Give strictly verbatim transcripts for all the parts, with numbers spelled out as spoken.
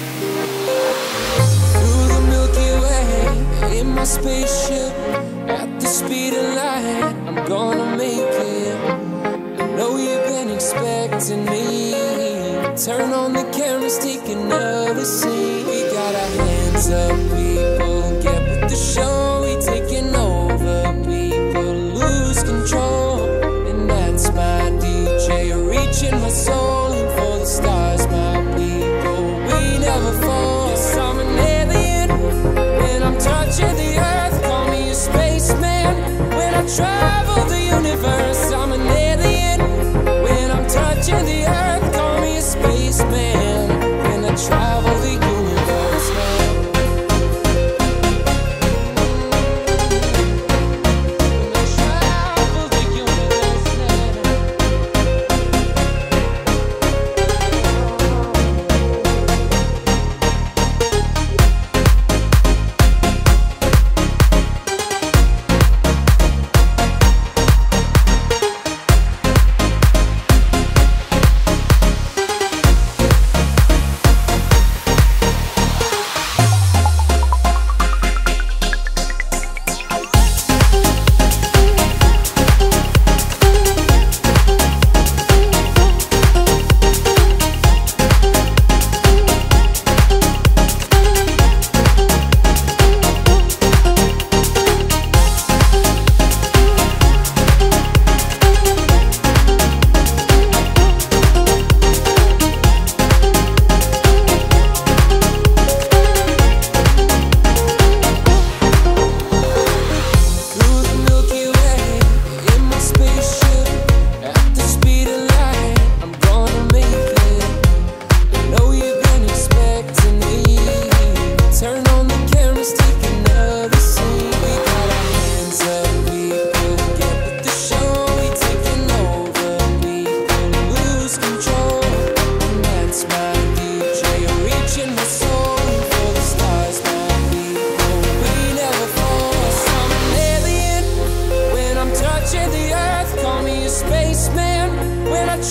Through the Milky Way, in my spaceship, at the speed of light, I'm gonna make it. I know you've been expecting me. Turn on the cameras, take another scene. We got our hands up, people, get with the show. We taking over, people, lose control. And that's my D J reaching my soul. And for the stars, my people, we never fall. Yes, I'm an alien, and I'm touching the earth. Call me a spaceman, when I travel the universe. I'm an alien, when I'm touching the earth. Call me a spaceman, when I travel the universe.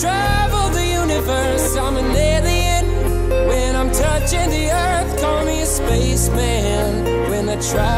Travel the universe, I'm an alien. When I'm touching the earth, call me a spaceman. When I travel